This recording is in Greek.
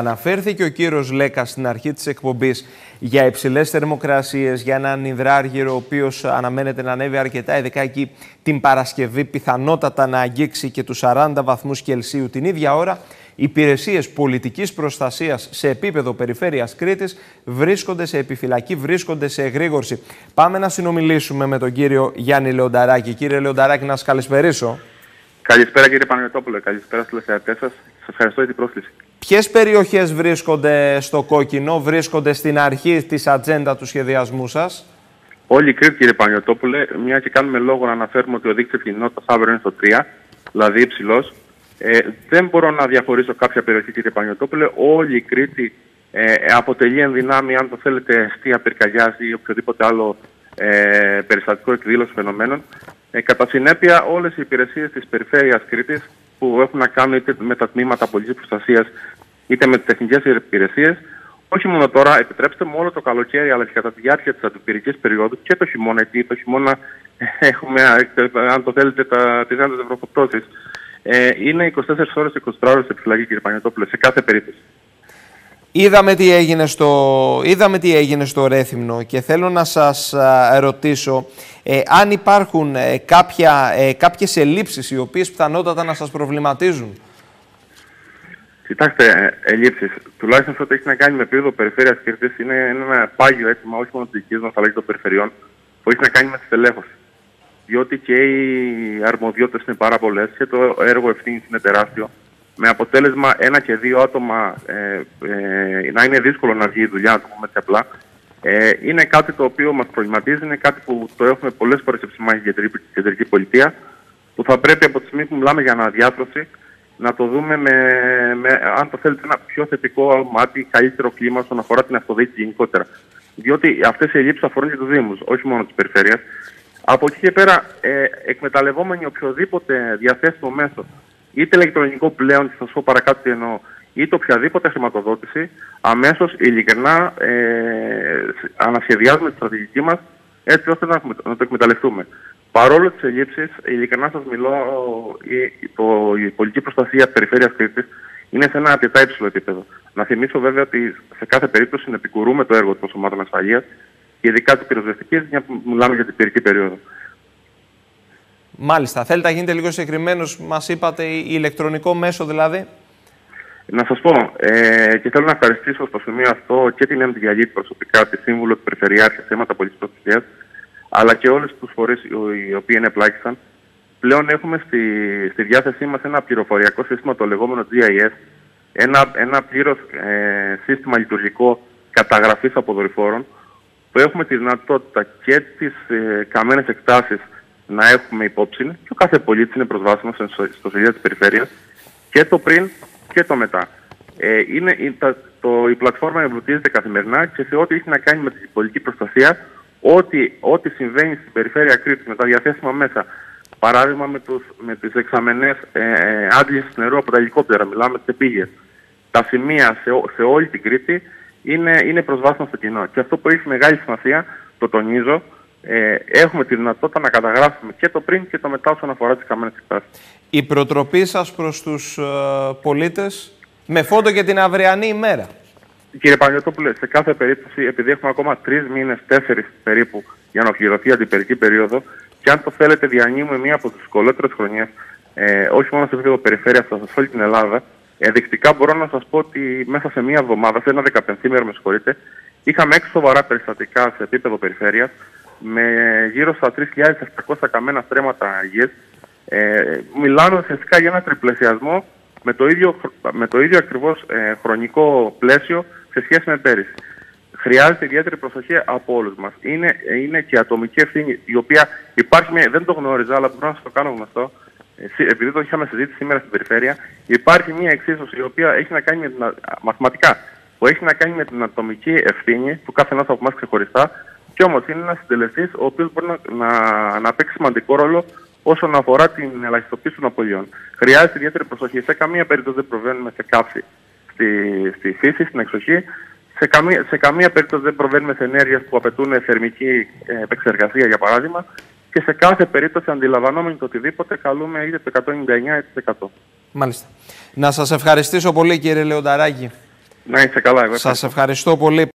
Αναφέρθηκε ο κύριος Λέκας στην αρχή της εκπομπής για υψηλές θερμοκρασίες, για έναν υδράργυρο ο οποίος αναμένεται να ανέβει αρκετά, ειδικά εκεί την Παρασκευή, πιθανότατα να αγγίξει και τους 40 βαθμούς Κελσίου την ίδια ώρα. Υπηρεσίες πολιτικής προστασίας σε επίπεδο περιφέρειας Κρήτης βρίσκονται σε επιφυλακή, βρίσκονται σε εγρήγορση. Πάμε να συνομιλήσουμε με τον κύριο Γιάννη Λεονταράκη. Κύριε Λεονταράκη, να σας καλησπερίσω. Καλησπέρα κύριε Παναγιώτοπουλο, καλησπέρα στους τηλεθεατές σας. Σας ευχαριστώ για την πρόσκληση. Ποιες περιοχές βρίσκονται στο κόκκινο, βρίσκονται στην αρχή της ατζέντα του σχεδιασμού σας? Όλη η Κρήτη κύριε Παναγιώτοπουλε, μια και κάνουμε λόγο να αναφέρουμε ότι ο δείκτης κοινότητας αύριο είναι στο 3, δηλαδή υψηλός. Δεν μπορώ να διαχωρίσω κάποια περιοχή κύριε Παναγιώτοπουλε, όλη η Κρήτη αποτελεί εν δυνάμει, αν το θέλετε, εστία πυρκαγιάς ή οποιοδήποτε άλλο περιστατικό εκδήλωση φαινομένων. Κατά συνέπεια, όλες οι υπηρεσίες της περιφέρειας Κρήτης που έχουν να κάνουν είτε με τα τμήματα πολιτικής προστασίας είτε με τις τεχνικές υπηρεσίες, όχι μόνο τώρα, επιτρέψτε μου, όλο το καλοκαίρι, αλλά και κατά τη διάρκεια της αντιπυρικής περίοδου και το χειμώνα, γιατί το χειμώνα έχουμε, αν το θέλετε, τις έντες βροχοπτώσεις. Είναι 24 ώρες, 24 ώρες επιφυλακή, κύριε Παναγιώτοπουλε, σε κάθε περίπτωση. Είδαμε τι έγινε στο Ρέθυμνο και θέλω να σας ρωτήσω αν υπάρχουν κάποιες ελλείψεις οι οποίες πιθανότατα να σας προβληματίζουν. Κοιτάξτε, ελλείψεις, τουλάχιστον αυτό έχει να κάνει με επίπεδο περιφέρειας Κρήτης, είναι ένα πάγιο αίτημα όχι μόνο της δικής μας αλλά και των περιφερειών που έχει να κάνει με τη στελέχωση. Διότι και οι αρμοδιότητες είναι πάρα πολλές και το έργο ευθύνης είναι τεράστιο. Με αποτέλεσμα ένα και δύο άτομα να είναι δύσκολο να βγει η δουλειά, να το πούμε απλά. Είναι κάτι το οποίο μας προβληματίζει, είναι κάτι που το έχουμε πολλές φορές επισημάνει για την κεντρική πολιτεία, που θα πρέπει από τη στιγμή που μιλάμε για αναδιάρθρωση να το δούμε αν το θέλετε, ένα πιο θετικό μάτι, καλύτερο κλίμα όσον αφορά την αυτοδιοίκηση γενικότερα. Διότι αυτές οι ελλείψεις αφορούν και τους Δήμους, όχι μόνο τις περιφέρειες. Από εκεί και πέρα, εκμεταλλευόμενοι οποιοδήποτε διαθέσιμο μέσο, είτε ηλεκτρονικό πλέον, και θα σας πω παρακάτω τι εννοώ, είτε οποιαδήποτε χρηματοδότηση, αμέσως ειλικρινά ανασχεδιάζουμε τη στρατηγική μας έτσι ώστε να το εκμεταλλευτούμε. Παρόλο τις ελλείψεις, ειλικρινά σας μιλώ, η πολιτική προστασία της περιφέρειας Κρήτης είναι σε ένα αρκετά υψηλό επίπεδο. Να θυμίσω βέβαια ότι σε κάθε περίπτωση επικουρούμε το έργο των σωμάτων ασφαλείας, ειδικά της πυροσβεστικής, για που μιλάμε για την πυρική περίοδο. Μάλιστα. Θέλετε να γίνετε λίγο συγκεκριμένος, μας είπατε, ηλεκτρονικό μέσο δηλαδή. Να σας πω, και θέλω να ευχαριστήσω στο σημείο αυτό και την ΕΜΤΙΑΛΙΤΗ προσωπικά, τη Σύμβουλο του Περιφερειάρχη, θέματα πολιτικής προστασίας, αλλά και όλες τους φορείς οι οποίοι ενεπλάκησαν. Πλέον έχουμε στη διάθεσή μας ένα πληροφοριακό σύστημα, το λεγόμενο GIS, ένα πλήρως σύστημα λειτουργικό καταγραφής αποδορυφόρων, που έχουμε τη δυνατότητα και τις καμένες εκτάσεις να έχουμε υπόψη, και ο κάθε πολίτης είναι προσβάσιμος στο σελίδα της περιφέρειας, και το πριν και το μετά. Η πλατφόρμα εμπλουτίζεται καθημερινά και σε ό,τι έχει να κάνει με την πολιτική προστασία, ό,τι συμβαίνει στην περιφέρεια Κρήτης με τα διαθέσιμα μέσα, παράδειγμα με τις εξαμενές άντλησης νερού από τα ελικόπτερα, μιλάμε τις επίγειες, τα σημεία σε όλη την Κρήτη, είναι προσβάσιμα στο κοινό. Και αυτό που έχει μεγάλη σημασία, το τονίζω, έχουμε τη δυνατότητα να καταγράψουμε και το πριν και το μετά όσον αφορά τις καμένες εκτάσεις. Η προτροπή σας προς τους πολίτες με φόντο και την αυριανή ημέρα. Κύριε Παναγιώτοπουλε, σε κάθε περίπτωση, επειδή έχουμε ακόμα 3 μήνες, 4 περίπου, για να ολοκληρωθεί η αντιπυρική περίοδο, και αν το θέλετε, διανύουμε μία από τις δυσκολότερες χρονιές, όχι μόνο σε επίπεδο περιφέρειας, αλλά σε όλη την Ελλάδα. Ενδεικτικά μπορώ να σας πω ότι μέσα σε μία εβδομάδα, σε ένα 15ημερο, με συγχωρείτε, είχαμε 6 σοβαρά περιστατικά σε επίπεδο περιφέρειας, με γύρω στα 3.700 καμένα στρέμματα αγίες. Μιλάμε ουσιαστικά για ένα τριπλασιασμό με το ίδιο ακριβώς χρονικό πλαίσιο σε σχέση με πέρυσι. Χρειάζεται ιδιαίτερη προσοχή από όλους μας. Είναι και ατομική ευθύνη, η οποία υπάρχει, δεν το γνώριζα, αλλά μπορώ να σας το κάνω γνωστό, επειδή το είχαμε συζήτηση σήμερα στην περιφέρεια, υπάρχει μια εξίσωση η οποία έχει να κάνει μαθηματικά, που έχει να κάνει με την ατομική ευθύνη του καθενός από εμάς ξεχωριστά, και όμως είναι ένας συντελεστής ο οποίος μπορεί να παίξει σημαντικό ρόλο όσον αφορά την ελαχιστοποίηση των απολειών. Χρειάζεται ιδιαίτερη προσοχή. Σε καμία περίπτωση δεν προβαίνουμε σε καύση στη φύση, στην εξοχή. Σε καμία περίπτωση δεν προβαίνουμε σε ενέργειες που απαιτούν θερμική επεξεργασία, για παράδειγμα. Και σε κάθε περίπτωση, αντιλαμβανόμενοι το οτιδήποτε, καλούμε είτε το 199 είτε το 100. Μάλιστα. Να σας ευχαριστήσω πολύ, κύριε Λεονταράκη. Να είστε καλά. Σας ευχαριστώ πολύ.